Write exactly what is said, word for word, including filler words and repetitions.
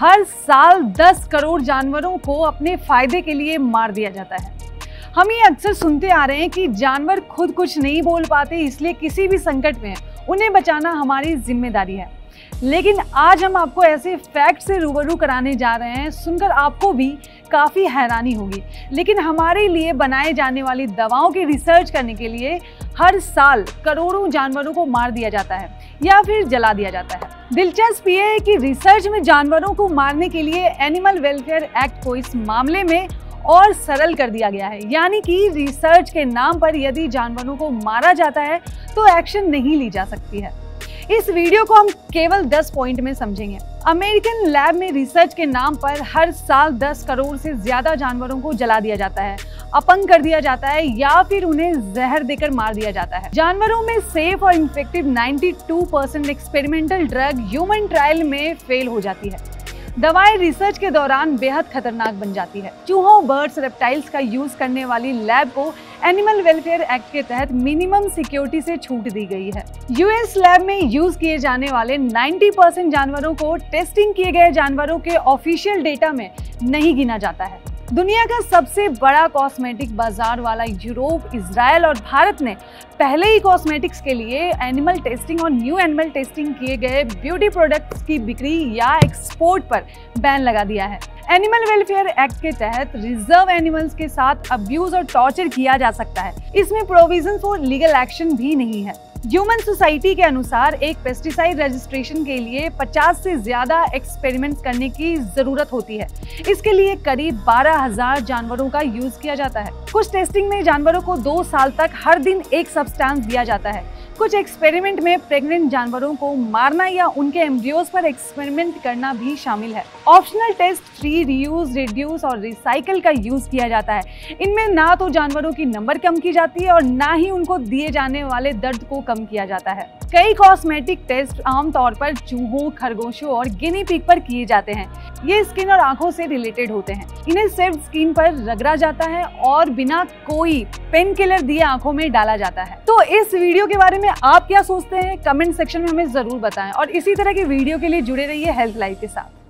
हर साल दस करोड़ जानवरों को अपने फायदे के लिए मार दिया जाता है। हम ये अक्सर सुनते आ रहे हैं कि जानवर खुद कुछ नहीं बोल पाते, इसलिए किसी भी संकट में उन्हें बचाना हमारी जिम्मेदारी है। लेकिन आज हम आपको ऐसे फैक्ट से रूबरू कराने जा रहे हैं, सुनकर आपको भी काफ़ी हैरानी होगी। लेकिन हमारे लिए बनाए जाने वाली दवाओं की रिसर्च करने के लिए हर साल करोड़ों जानवरों को मार दिया जाता है या फिर जला दिया जाता है। दिलचस्प ये है कि रिसर्च में जानवरों को मारने के लिए एनिमल वेलफेयर एक्ट को इस मामले में और सरल कर दिया गया है, यानी कि रिसर्च के नाम पर यदि जानवरों को मारा जाता है तो एक्शन नहीं ली जा सकती है। इस वीडियो को हम केवल दस पॉइंट में समझेंगे। अमेरिकन लैब में रिसर्च के नाम पर हर साल दस करोड़ से ज़्यादा जानवरों को जला दिया जाता है, अपंग कर दिया जाता है या फिर उन्हें जहर देकर मार दिया जाता है। जानवरों में सेफ और इफेक्टिव बानवे percent experimental drug human trial में फेल हो जाती है। दवाएं रिसर्च के दौरान बेहद खतरनाक बन जाती है। चूहों, बर्ड्स, रेप्टाइल्स का यूज करने वाली लैब को एनिमल वेलफेयर एक्ट के तहत मिनिमम सिक्योरिटी से छूट दी गई है। यूएस लैब में यूज किए जाने वाले नब्बे परसेंट जानवरों को टेस्टिंग किए गए जानवरों के ऑफिशियल डेटा में नहीं गिना जाता है। दुनिया का सबसे बड़ा कॉस्मेटिक बाजार वाला यूरोप, इजराइल और भारत ने पहले ही कॉस्मेटिक्स के लिए एनिमल टेस्टिंग और न्यू एनिमल टेस्टिंग किए गए ब्यूटी प्रोडक्ट्स की बिक्री या एक्सपोर्ट पर बैन लगा दिया है। एनिमल वेलफेयर एक्ट के तहत रिजर्व एनिमल्स के साथ अब्यूज और टॉर्चर किया जा सकता है। इसमें प्रोविजन फॉर लीगल एक्शन भी नहीं है। ह्यूमन सोसाइटी के अनुसार एक पेस्टिसाइड रजिस्ट्रेशन के लिए पचास से ज्यादा एक्सपेरिमेंट करने की जरूरत होती है। इसके लिए करीब बारह हज़ार जानवरों का यूज किया जाता है। कुछ टेस्टिंग में जानवरों को दो साल तक हर दिन एक सब्सटेंस दिया जाता है। कुछ एक्सपेरिमेंट में प्रेग्नेंट जानवरों को मारना या उनके एम्ब्रियोज पर एक्सपेरिमेंट करना भी शामिल है। Optional test free, reuse, reduce और रिसाइकल का यूज किया जाता है। इनमें ना तो जानवरों की नंबर कम की जाती है और ना ही उनको दिए जाने वाले दर्द को कम किया जाता है। कई कॉस्मेटिक टेस्ट आमतौर पर चूहों, खरगोशों और गिनी पिग पर किए जाते हैं। ये स्किन और आंखों से रिलेटेड होते हैं। इन्हें सिर्फ स्किन पर रगड़ा जाता है और बिना कोई पेन किलर दिए आंखों में डाला जाता है। तो इस वीडियो के बारे में आप क्या सोचते हैं, कमेंट सेक्शन में हमें जरूर बताएं और इसी तरह के वीडियो के लिए जुड़े रहिए हेल्थ लाइव के साथ।